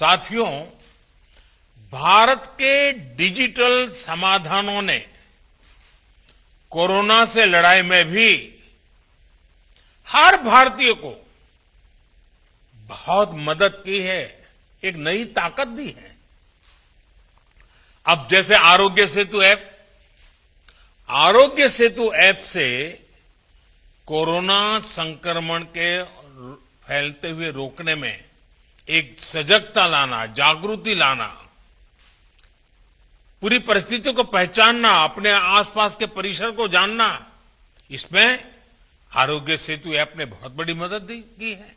साथियों, भारत के डिजिटल समाधानों ने कोरोना से लड़ाई में भी हर भारतीय को बहुत मदद की है, एक नई ताकत दी है। अब जैसे आरोग्य सेतु ऐप से कोरोना संक्रमण के फैलते हुए रोकने में एक सजगता लाना, जागृति लाना, पूरी परिस्थितियों को पहचानना, अपने आसपास के परिसर को जानना, इसमें आरोग्य सेतु ऐप ने बहुत बड़ी मदद की है।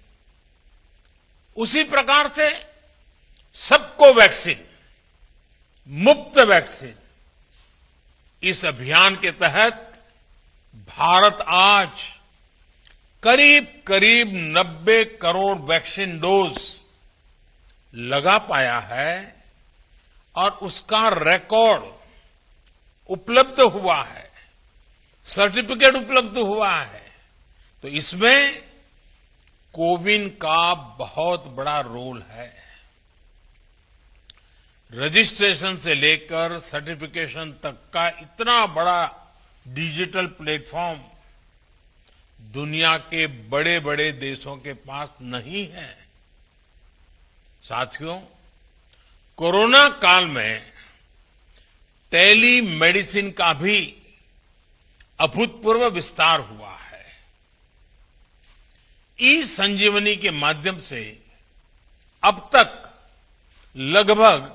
उसी प्रकार से सबको वैक्सीन, मुफ्त वैक्सीन, इस अभियान के तहत भारत आज करीब 90 करोड़ वैक्सीन डोज लगा पाया है और उसका रिकॉर्ड उपलब्ध हुआ है, सर्टिफिकेट उपलब्ध हुआ है। तो इसमें कोविन का बहुत बड़ा रोल है। रजिस्ट्रेशन से लेकर सर्टिफिकेशन तक का इतना बड़ा डिजिटल प्लेटफॉर्म दुनिया के बड़े बड़े देशों के पास नहीं है। साथियों, कोरोना काल में टेली मेडिसिन का भी अभूतपूर्व विस्तार हुआ है। ई संजीवनी के माध्यम से अब तक लगभग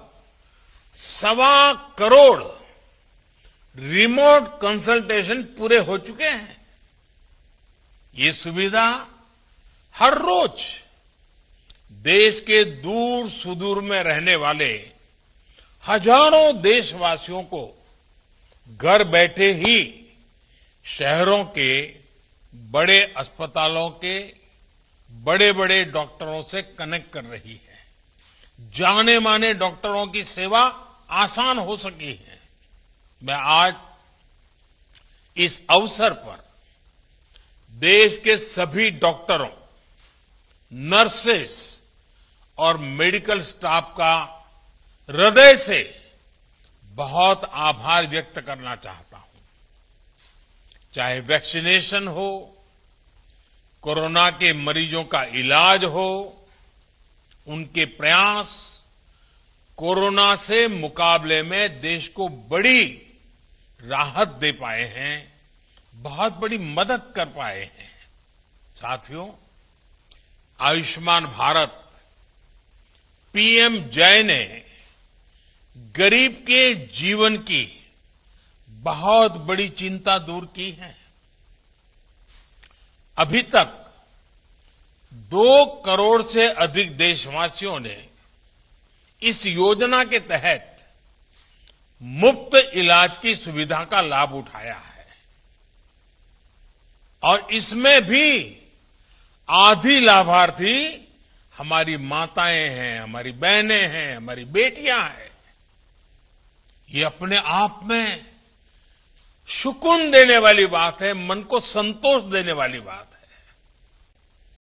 1.25 करोड़ रिमोट कंसल्टेशन पूरे हो चुके हैं। ये सुविधा हर रोज देश के दूर सुदूर में रहने वाले हजारों देशवासियों को घर बैठे ही शहरों के बड़े अस्पतालों के बड़े बड़े डॉक्टरों से कनेक्ट कर रही है। जाने माने डॉक्टरों की सेवा आसान हो सकी है। मैं आज इस अवसर पर देश के सभी डॉक्टरों, नर्सेस और मेडिकल स्टाफ का हृदय से बहुत आभार व्यक्त करना चाहता हूं। चाहे वैक्सीनेशन हो, कोरोना के मरीजों का इलाज हो, उनके प्रयास कोरोना से मुकाबले में देश को बड़ी राहत दे पाए हैं, बहुत बड़ी मदद कर पाए हैं। साथियों, आयुष्मान भारत, पीएम जय ने गरीब के जीवन की बहुत बड़ी चिंता दूर की है। अभी तक 2 करोड़ से अधिक देशवासियों ने इस योजना के तहत मुफ्त इलाज की सुविधा का लाभ उठाया है और इसमें भी आधी लाभार्थी हमारी माताएं हैं, हमारी बहनें हैं, हमारी बेटियां हैं। ये अपने आप में सुकून देने वाली बात है, मन को संतोष देने वाली बात है।